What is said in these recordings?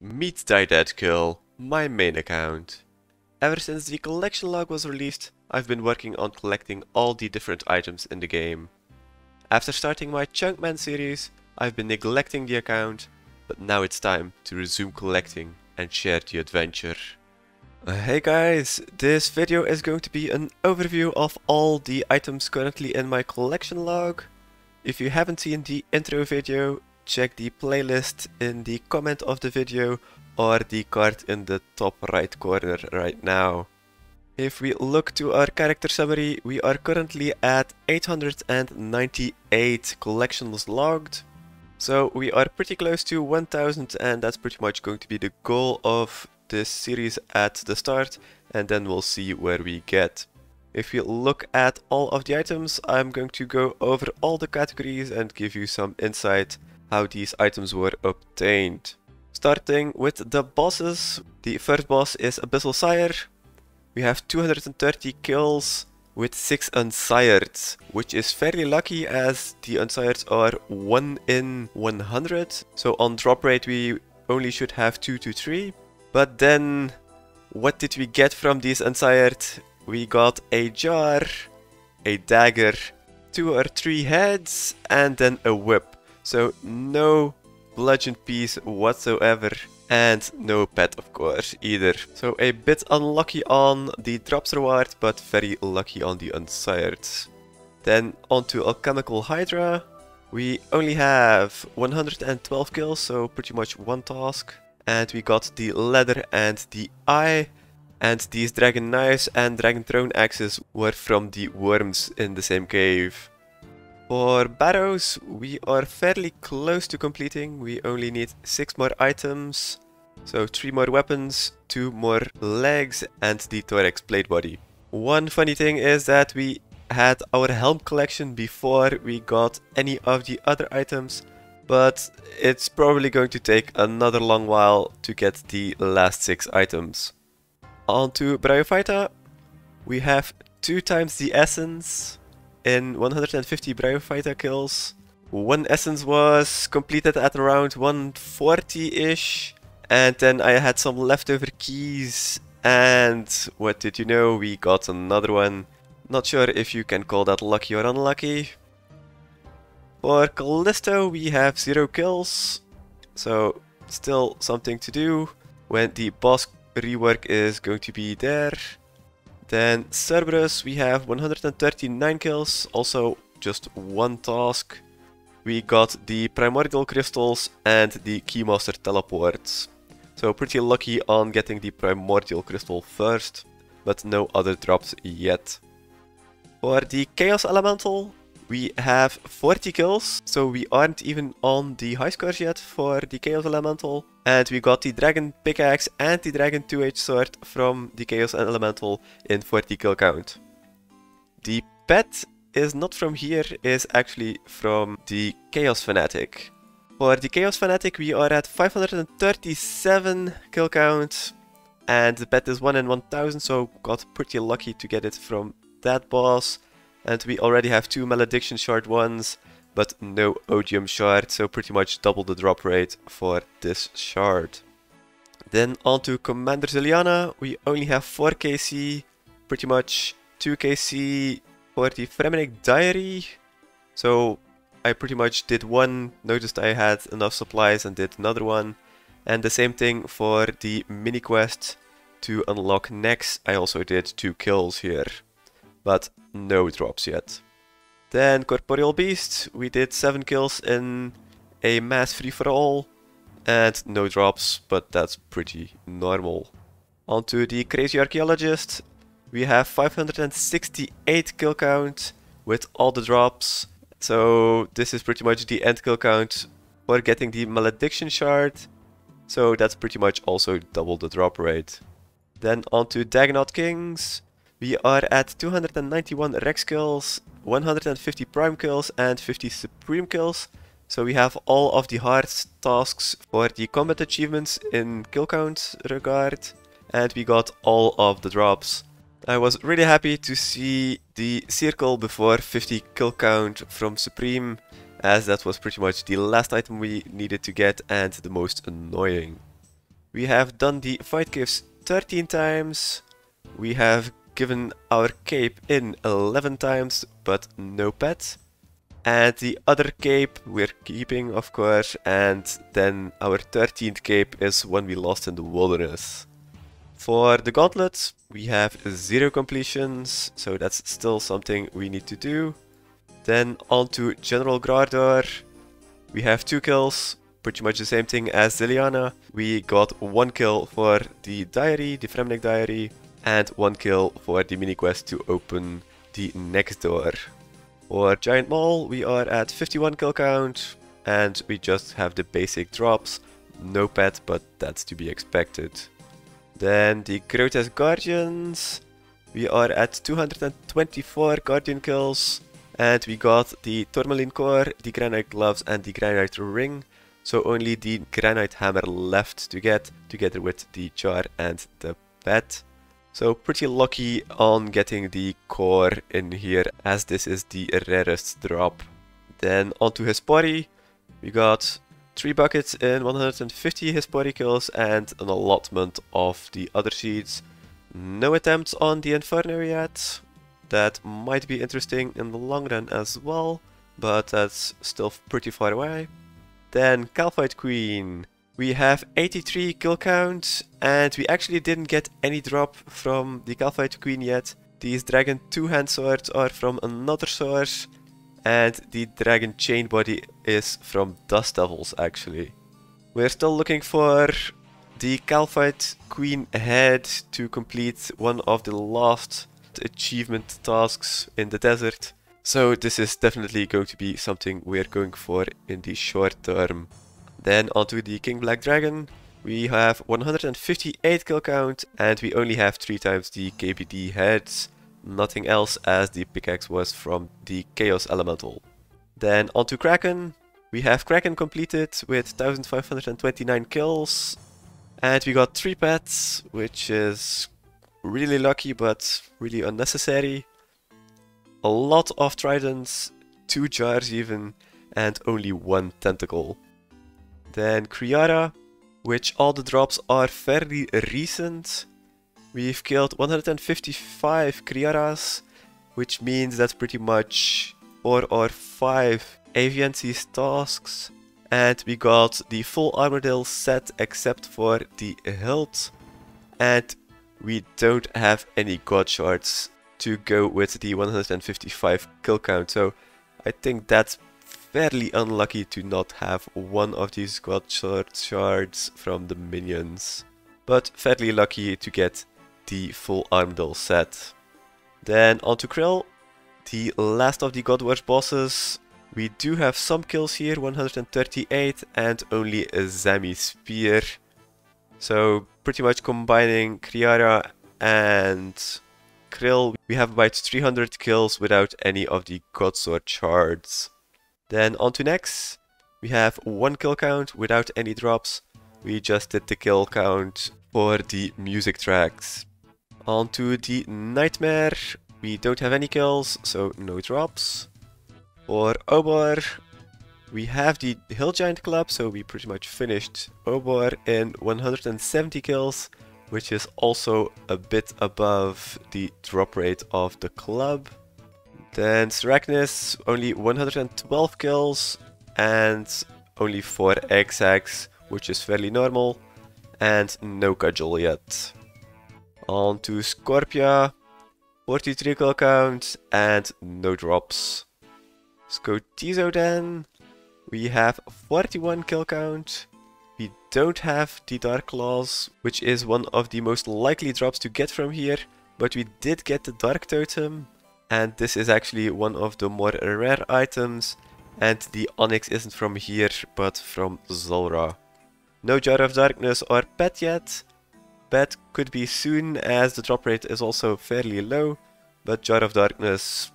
Meet DieDeadKill, my main account. Ever since the collection log was released, I've been working on collecting all the different items in the game. After starting my Chunkman series, I've been neglecting the account, but now it's time to resume collecting and share the adventure. Hey guys, this video is going to be an overview of all the items currently in my collection log. If you haven't seen the intro video, check the playlist in the comment of the video or the card in the top right corner right now. If we look to our character summary, we are currently at 898 collections logged. So we are pretty close to 1000, and that's pretty much going to be the goal of this series at the start, and then we'll see where we get. If you look at all of the items, I'm going to go over all the categories and give you some insight how these items were obtained. Starting with the bosses, the first boss is Abyssal Sire. We have 230 kills with 6 unsired, which is fairly lucky as the unsired are 1 in 100. So on drop rate we only should have 2 to 3. But then, what did we get from these unsired? We got a jar, a dagger, 2 or 3 heads, and then a whip. So no bludgeon piece whatsoever, and no pet of course either. So a bit unlucky on the drops reward, but very lucky on the unsired. Then onto Alchemical Hydra. We only have 112 kills, so pretty much one task. And we got the leather and the eye. And these dragon knives and dragon throne axes were from the worms in the same cave. For barrows, we are fairly close to completing. We only need 6 more items, so 3 more weapons, 2 more legs, and the thorax plate body. One funny thing is that we had our helm collection before we got any of the other items, but it's probably going to take another long while to get the last 6 items. On to Bryophyta. We have 2 times the essence in 150 Bryophyta kills. One essence was completed at around 140-ish, and then I had some leftover keys, and what did you know, we got another one. Not sure if you can call that lucky or unlucky. For Callisto we have 0 kills, so still something to do when the boss rework is going to be there. Then Cerberus, we have 139 kills, also just one task. We got the Primordial Crystals and the Keymaster Teleports. So pretty lucky on getting the Primordial Crystal first, but no other drops yet. For the Chaos Elemental, we have 40 kills, so we aren't even on the high scores yet for the Chaos Elemental. And we got the Dragon Pickaxe and the Dragon 2H Sword from the Chaos Elemental in 40 kill count. The pet is not from here, is actually from the Chaos Fanatic. For the Chaos Fanatic we are at 537 kill count, and the pet is 1 in 1000, so got pretty lucky to get it from that boss. And we already have 2 Malediction Shard ones, but no Odium Shard, so pretty much double the drop rate for this shard. Then on to Commander Zilyana. We only have 4 KC, pretty much 2 KC for the Fremenic Diary. So I pretty much did one, noticed I had enough supplies and did another one. And the same thing for the mini quest to unlock Nex. I also did 2 kills here, but no drops yet. Then Corporeal Beast, we did 7 kills in a mass free-for-all and no drops, but that's pretty normal. On to the Crazy Archaeologist, we have 568 kill count with all the drops, so this is pretty much the end kill count for getting the Malediction Shard, so that's pretty much also double the drop rate. Then on to Dagannoth Kings. We are at 291 Rex kills, 150 Prime kills, and 50 Supreme kills. So we have all of the hard tasks for the combat achievements in kill count regard. And we got all of the drops. I was really happy to see the circle before 50 kill count from Supreme, as that was pretty much the last item we needed to get and the most annoying. We have done the fight caves 13 times. We have given our cape in 11 times, but no pet. And the other cape we're keeping, of course. And then our 13th cape is when we lost in the wilderness. For the gauntlets, we have 0 completions, so that's still something we need to do. Then on to General Grardor. We have 2 kills, pretty much the same thing as Zilyana. We got 1 kill for the diary, the Fremnik diary, and 1 kill for the mini quest to open the next door. For Giant Mole, we are at 51 kill count, and we just have the basic drops. No pet, but that's to be expected. Then the Grotesque Guardians, we are at 224 Guardian kills, and we got the Tourmaline Core, the Granite Gloves and the Granite Ring, so only the Granite Hammer left to get, together with the Jar and the Pet. So pretty lucky on getting the Core in here, as this is the rarest drop. Then onto Hespori, we got 3 buckets in 150 Hespori kills and an allotment of the other seeds. No attempts on the Inferno yet. That might be interesting in the long run as well, but that's still pretty far away. Then Kalphite Queen. We have 83 kill count, and we actually didn't get any drop from the Kalphite Queen yet. These Dragon 2-hand swords are from another source. And the Dragon Chain Body is from Dust Devils, actually. We're still looking for the Kalphite Queen head to complete one of the last achievement tasks in the desert. So this is definitely going to be something we're going for in the short term. Then onto the King Black Dragon. We have 158 kill count, and we only have 3 times the KBD heads. Nothing else, as the pickaxe was from the Chaos Elemental. Then onto Kraken. We have Kraken completed with 1529 kills. And we got 3 pets, which is really lucky but really unnecessary. A lot of tridents, 2 jars even, and only 1 tentacle. Then Kree'arra, which all the drops are fairly recent. We've killed 155 Kree'arras, which means that's pretty much 4 or 5 Aviancy's tasks. And we got the full Armadale set except for the hilt. And we don't have any God Shards to go with the 155 kill count. So I think that's fairly unlucky to not have one of these God Shards from the minions. But fairly lucky to get the full Armadale set. Then on to K'ril, the last of the God Wars bosses. We do have some kills here, 138, and only a Zami Spear. So pretty much combining Kree'arra and K'ril, we have about 300 kills without any of the God Sword shards. Then on to Nex, we have 1 kill count without any drops. We just did the kill count for the music tracks. On to the Nightmare, we don't have any kills, so no drops. For Obor, we have the Hill Giant Club, so we pretty much finished Obor in 170 kills, which is also a bit above the drop rate of the club. Then Serachnus, only 112 kills and only 4 egg sacks, which is fairly normal, and no cudgel yet. On to Scorpia, 43 kill count and no drops. Scotizo then, we have 41 kill count. We don't have the Dark Claws, which is one of the most likely drops to get from here, but we did get the Dark Totem, and this is actually one of the more rare items, and the Onyx isn't from here, but from Zulrah. No Jar of Darkness or Pet yet. Pet could be soon, as the drop rate is also fairly low, but Jar of Darkness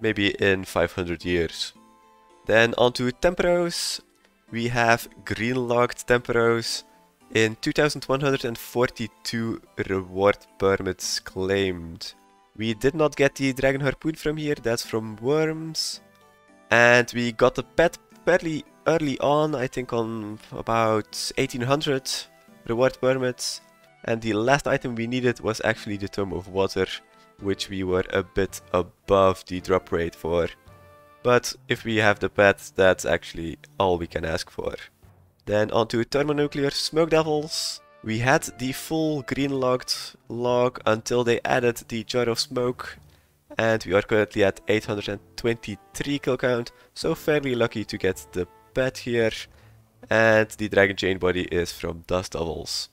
maybe in 500 years. Then on to Tempoross. We have greenlocked Tempoross in 2142 reward permits claimed. We did not get the Dragon Harpoon from here, that's from Worms. And we got the pet fairly early on, I think on about 1800, reward permits. And the last item we needed was actually the Tome of Water, which we were a bit above the drop rate for. But if we have the pet, that's actually all we can ask for. Then on to Thermonuclear Smoke Devils. We had the full green locked log until they added the Jar of Smoke. And we are currently at 823 kill count, so fairly lucky to get the pet here. And the Dragon Chain Body is from Dust Devils.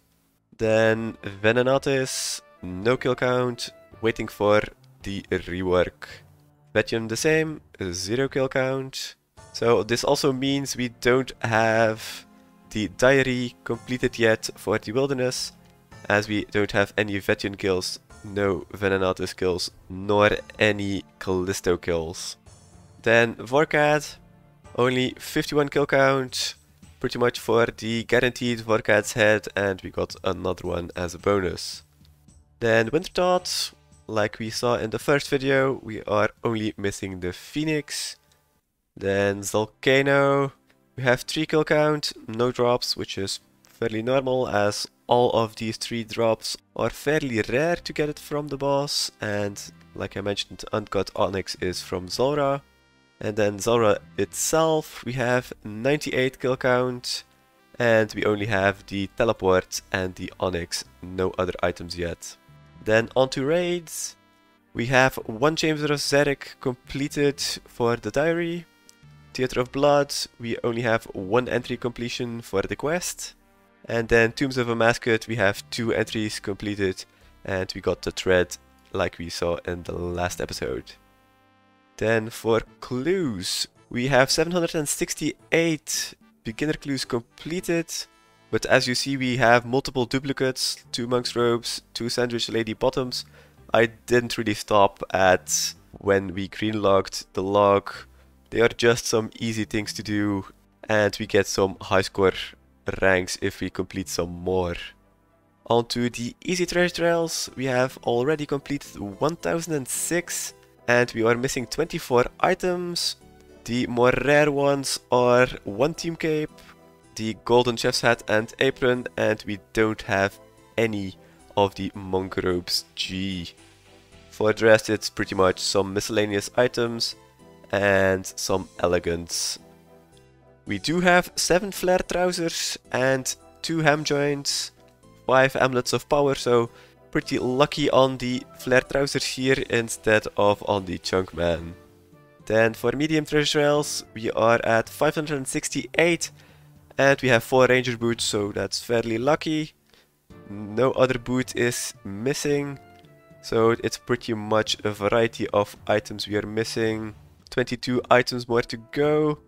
Then Venonatis, no kill count, waiting for the rework. Vet'ion the same, 0 kill count. So this also means we don't have the diary completed yet for the wilderness, as we don't have any Vet'ion kills, no Venonatis kills, nor any Callisto kills. Then Vorkath, only 51 kill count. Pretty much for the guaranteed Vorkath's head, and we got another one as a bonus. Then Winter Thought, like we saw in the first video, we are only missing the Phoenix. Then Volcano, we have 3 kill count, no drops, which is fairly normal as all of these 3 drops are fairly rare to get it from the boss, and like I mentioned, Uncut Onyx is from Zulrah. And then Zulrah itself, we have 98 kill count, and we only have the Teleport and the Onyx, no other items yet. Then on to raids, we have 1 Chamber of Zarek completed for the diary. Theater of Blood, we only have 1 entry completion for the quest. And then Tombs of Amaskut, we have 2 entries completed, and we got the thread like we saw in the last episode. Then for clues, we have 768 beginner clues completed, but as you see we have multiple duplicates, 2 monk's robes, 2 sandwich lady bottoms. I didn't really stop at when we green logged the log. They are just some easy things to do, and we get some high score ranks if we complete some more. On to the easy treasure trails, we have already completed 1006. And we are missing 24 items. The more rare ones are 1 team cape, the golden chef's hat and apron, and we don't have any of the monk robes G. For the rest it's pretty much some miscellaneous items and some elegance. We do have 7 flare trousers and 2 ham joints, 5 amulets of power, so pretty lucky on the flare trousers here instead of on the chunk man. Then for medium treasure trails we are at 568, and we have 4 ranger boots, so that's fairly lucky. No other boot is missing, so it's pretty much a variety of items we are missing. 22 items more to go,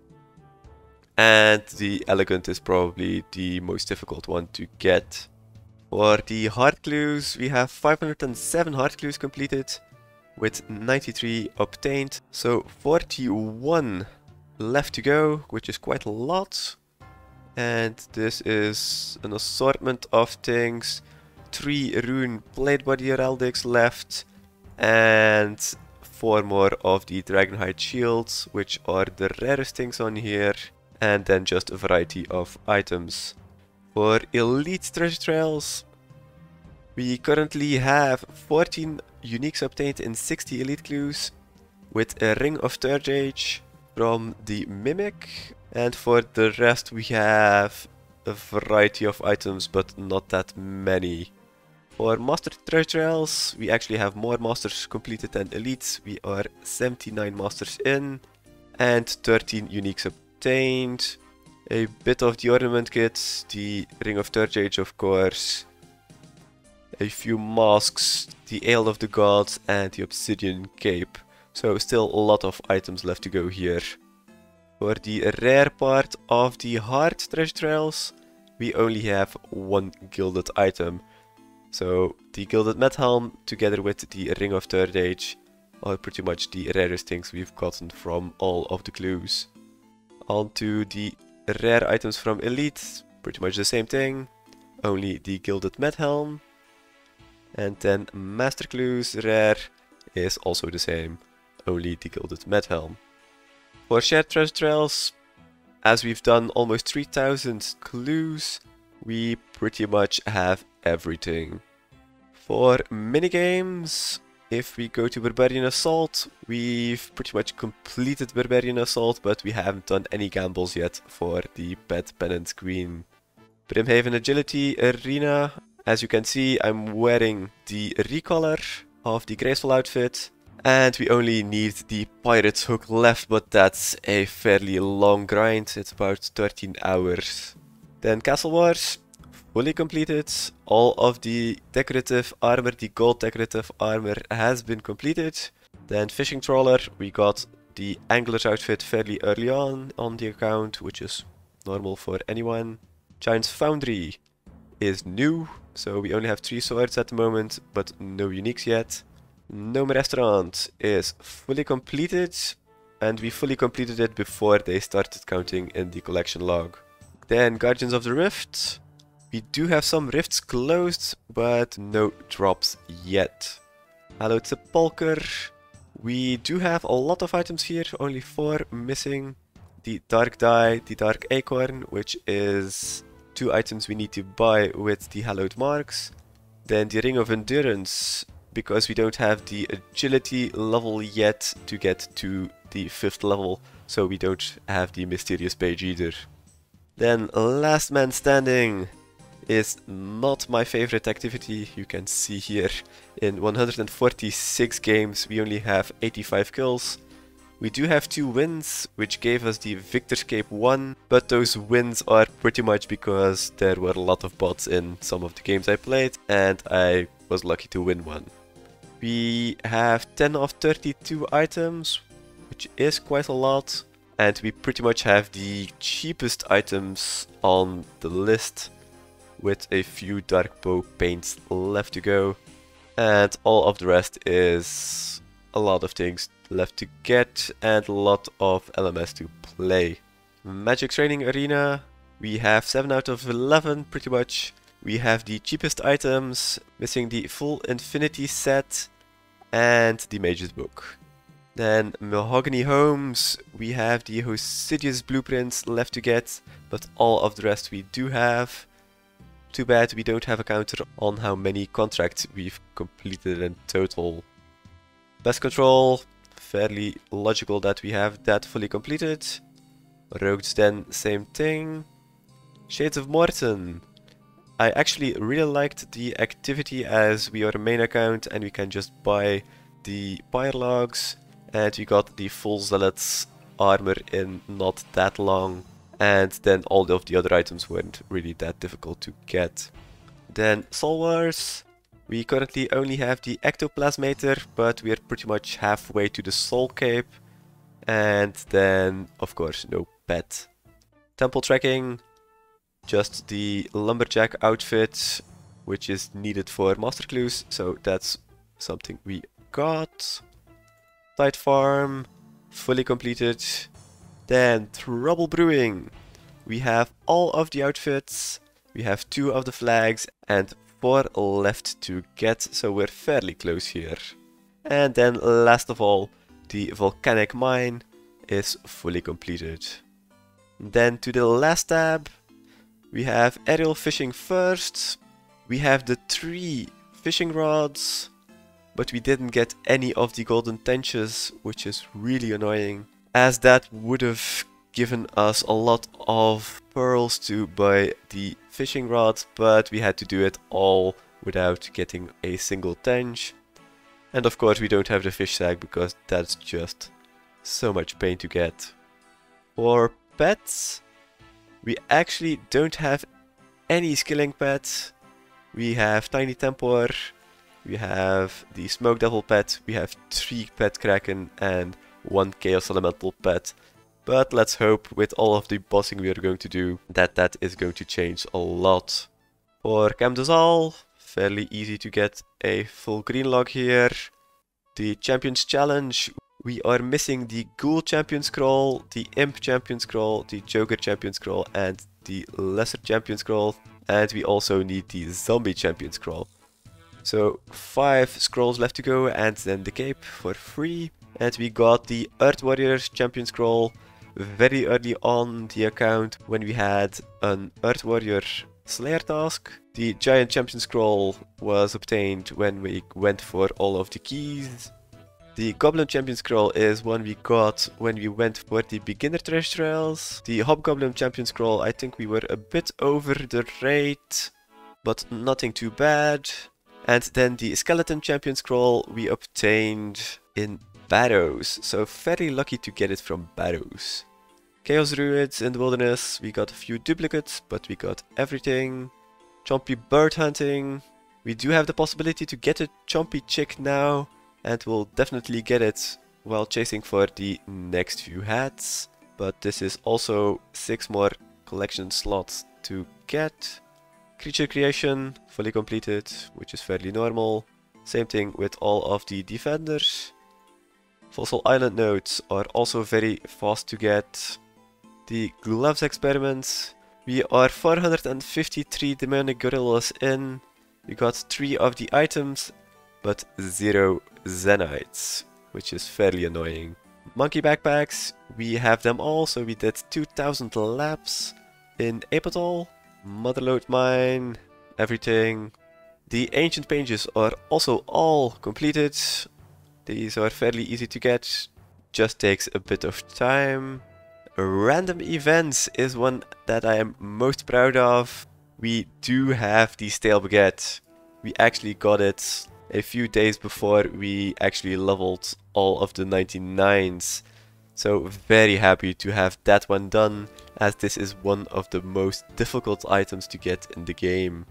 and the elegant is probably the most difficult one to get. For the heart clues, we have 507 heart clues completed with 93 obtained, so 41 left to go, which is quite a lot. And this is an assortment of things, 3 rune plate body heraldics left, and 4 more of the dragonhide shields, which are the rarest things on here, and then just a variety of items. For elite treasure trails, we currently have 14 uniques obtained in 60 elite clues, with a Ring of Third Age from the Mimic. And for the rest we have a variety of items, but not that many. For master treasure trails, we actually have more masters completed than elites. We are 79 masters in and 13 uniques obtained. A bit of the ornament kits, the Ring of Third Age of course, a few masks, the Ale of the Gods and the Obsidian Cape. So still a lot of items left to go here. For the rare part of the hard treasure trails, we only have 1 gilded item. So the Gilded Methelm together with the Ring of Third Age are pretty much the rarest things we've gotten from all of the clues. On to the rare items from elite, pretty much the same thing, only the Gilded Methelm. And then master clues rare is also the same, only the Gilded Methelm. For shared treasure trails, as we've done almost 3000 clues, we pretty much have everything. For minigames, if we go to Barbarian Assault, we've pretty much completed Barbarian Assault, but we haven't done any gambles yet for the Pet Pennant Queen. Brimhaven Agility Arena, as you can see, I'm wearing the recolor of the Graceful outfit. And we only need the Pirate's Hook left, but that's a fairly long grind, it's about 13 hours. Then Castle Wars, fully completed. All of the decorative armor, the gold decorative armor, has been completed. Then Fishing Trawler, we got the Angler's outfit fairly early on the account, which is normal for anyone. Giant's Foundry is new, so we only have 3 swords at the moment, but no uniques yet. Gnome Restaurant is fully completed, and we fully completed it before they started counting in the collection log. Then Guardians of the Rift. We do have some rifts closed, but no drops yet. Hallowed Sepulchre. We do have a lot of items here, only 4 missing. The Dark Die, the Dark Acorn, which is 2 items we need to buy with the Hallowed Marks. Then the Ring of Endurance, because we don't have the agility level yet to get to the 5th level, so we don't have the mysterious page either. Then Last Man Standing is not my favorite activity. You can see here in 146 games we only have 85 kills. We do have 2 wins, which gave us the Victor's Cape 1, but those wins are pretty much because there were a lot of bots in some of the games I played, and I was lucky to win one. We have 10 of 32 items, which is quite a lot, and we pretty much have the cheapest items on the list, with a few dark bow paints left to go, and all of the rest is a lot of things left to get and a lot of LMS to play. Magic Training Arena, we have 7 out of 11 pretty much. We have the cheapest items, missing the full infinity set and the Mage's Book. Then Mahogany Homes, we have the Hosidious Blueprints left to get, but all of the rest we do have. Too bad we don't have a counter on how many contracts we've completed in total. Pest Control, fairly logical that we have that fully completed. Rogue's Den, same thing. Shades of Morton. I actually really liked the activity as we are a main account and we can just buy the pyre logs, and we got the full zealots armor in not that long, and then all of the other items weren't really that difficult to get. Then Soul Wars, we currently only have the Ectoplasmator, but we are pretty much halfway to the Soul Cape, and then of course no pet. Temple Trekking, just the Lumberjack outfit, which is needed for Master Clues, so that's something we got. Tide Farm, fully completed. Then Trouble Brewing. We have all of the outfits, we have 2 of the flags, and 4 left to get, so we're fairly close here. And then last of all, the Volcanic Mine is fully completed. Then to the last tab, we have aerial fishing first. We have the 3 fishing rods, but we didn't get any of the golden tenches, which is really annoying, as that would have given us a lot of pearls to buy the fishing rods, but we had to do it all without getting a single tench. And of course we don't have the fish sack because that's just so much pain to get. For pets, we actually don't have any skilling pets. We have Tiny Tempor, we have the Smoke Devil pet, we have 3 Pet Kraken and 1 Chaos Elemental pet. But let's hope with all of the bossing we are going to do that is going to change a lot. For Camdazal, fairly easy to get a full green log here. The Champions Challenge, we are missing the Ghoul Champion Scroll, the Imp Champion Scroll, the Joker Champion Scroll, and the Lesser Champion Scroll. And we also need the Zombie Champion Scroll. So 5 scrolls left to go, and then the cape for free. And we got the Earth Warriors Champion Scroll very early on the account when we had an Earth Warrior Slayer task. The Giant Champion Scroll was obtained when we went for all of the keys. The Goblin Champion Scroll is one we got when we went for the Beginner Trash Trails. The Hobgoblin Champion Scroll, I think we were a bit over the rate, but nothing too bad. And then the Skeleton Champion Scroll we obtained in Barrows, so very lucky to get it from Barrows. Chaos Druids in the Wilderness, we got a few duplicates, but we got everything. Chompy Bird Hunting, we do have the possibility to get a Chompy Chick now, and we'll definitely get it while chasing for the next few hats. But this is also 6 more collection slots to get. Creature creation, fully completed, which is fairly normal. Same thing with all of the defenders. Fossil Island nodes are also very fast to get. The gloves experiments. We are 453 demonic gorillas in. We got 3 of the items, but 0 Xenites, which is fairly annoying. Monkey backpacks, we have them all, so we did 2000 laps in Apatol. Motherlode mine, everything. The ancient pages are also all completed. These are fairly easy to get, just takes a bit of time. Random events is one that I am most proud of. We do have the stale baguette. We actually got it a few days before we actually leveled all of the 99s. So very happy to have that one done, as this is one of the most difficult items to get in the game.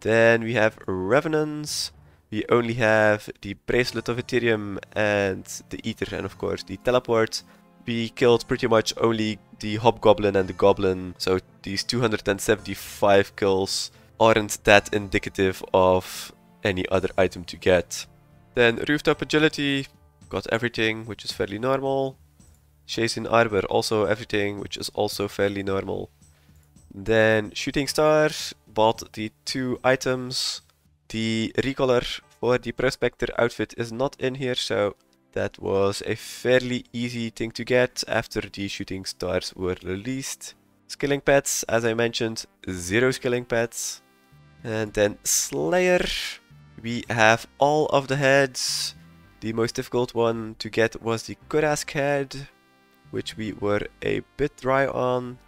Then we have Revenants. We only have the Bracelet of Ethereum and the Eater and of course the Teleport. We killed pretty much only the Hobgoblin and the Goblin, so these 275 kills aren't that indicative of any other item to get. Then Rooftop Agility, got everything, which is fairly normal. Chasing Arbor, also everything, which is also fairly normal. Then Shooting Star, bought the 2 items. The recolor for the Prospector outfit is not in here, so that was a fairly easy thing to get after the Shooting Stars were released. Skilling Pets, as I mentioned, 0 Skilling Pets. And then Slayer, we have all of the heads. The most difficult one to get was the Kurrask head, which we were a bit dry on.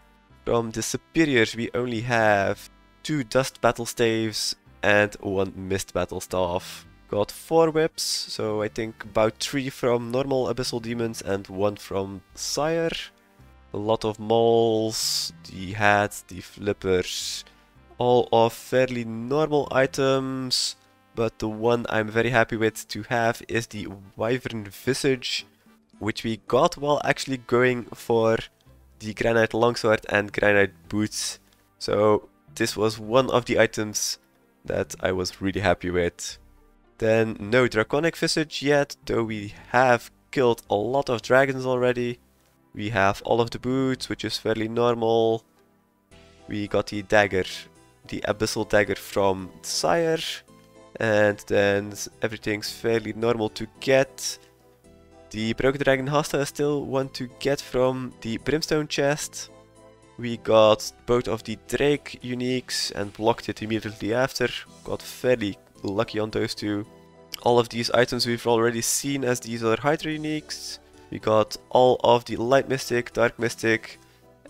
From the superiors we only have 2 Dust Battle Staves and 1 Mist Battle Staff. Got 4 whips, so I think about 3 from normal Abyssal Demons and 1 from Sire. A lot of mauls, the hats, the flippers, all are fairly normal items, but the one I'm very happy with to have is the Wyvern Visage, which we got while actually going for the Granite Longsword and Granite Boots. So this was one of the items that I was really happy with. Then no Draconic Visage yet, though we have killed a lot of dragons already. We have all of the boots, which is fairly normal. We got the dagger, the Abyssal Dagger from Sire. And then everything's fairly normal to get. The Broken Dragon Hasta I still want to get from the Brimstone chest. We got both of the Drake uniques and blocked it immediately after. Got fairly lucky on those 2. All of these items we've already seen, as these are Hydra uniques. We got all of the Light Mystic, Dark Mystic,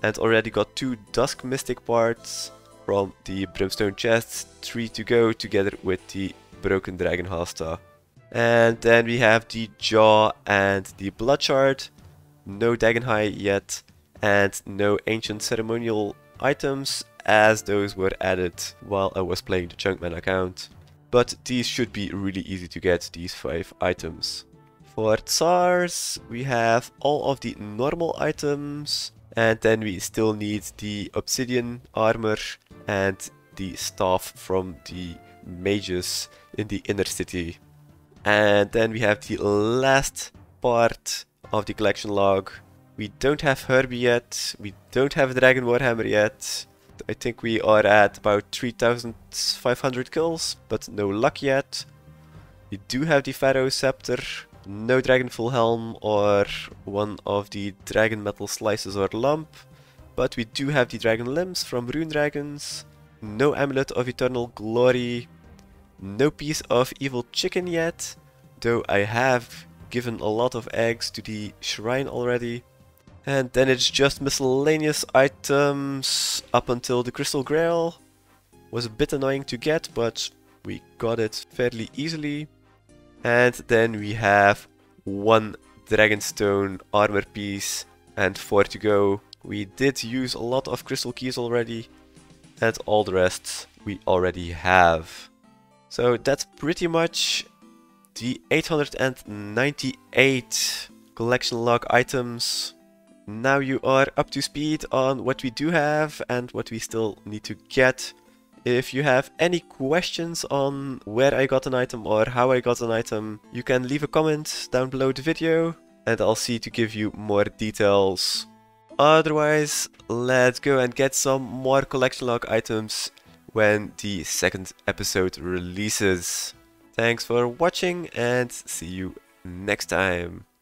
and already got 2 Dusk Mystic parts from the Brimstone chests. 3 to go together with the Broken Dragon Hasta. And then we have the Jaw and the Blood Shard. No Dagenhai yet, and no Ancient Ceremonial items, as those were added while I was playing the Chunkman account. But these should be really easy to get, these 5 items. For Tsars, we have all of the normal items, and then we still need the Obsidian armor and the staff from the mages in the inner city. And then we have the last part of the collection log. We don't have Herbie yet, we don't have Dragon Warhammer yet. I think we are at about 3500 kills, but no luck yet. We do have the Pharaoh Scepter, no Dragon Full Helm or one of the Dragon Metal Slices or Lump. But we do have the Dragon Limbs from Rune Dragons. No Amulet of Eternal Glory. No piece of Evil Chicken yet, though I have given a lot of eggs to the shrine already. And then it's just miscellaneous items up until the Crystal Grail. Was a bit annoying to get, but we got it fairly easily. And then we have one Dragonstone armor piece and 4 to go. We did use a lot of crystal keys already, and all the rest we already have. So that's pretty much the 898 collection log items. Now you are up to speed on what we do have and what we still need to get. If you have any questions on where I got an item or how I got an item, you can leave a comment down below the video and I'll see to give you more details. Otherwise, let's go and get some more collection log items when the second episode releases. Thanks for watching and see you next time.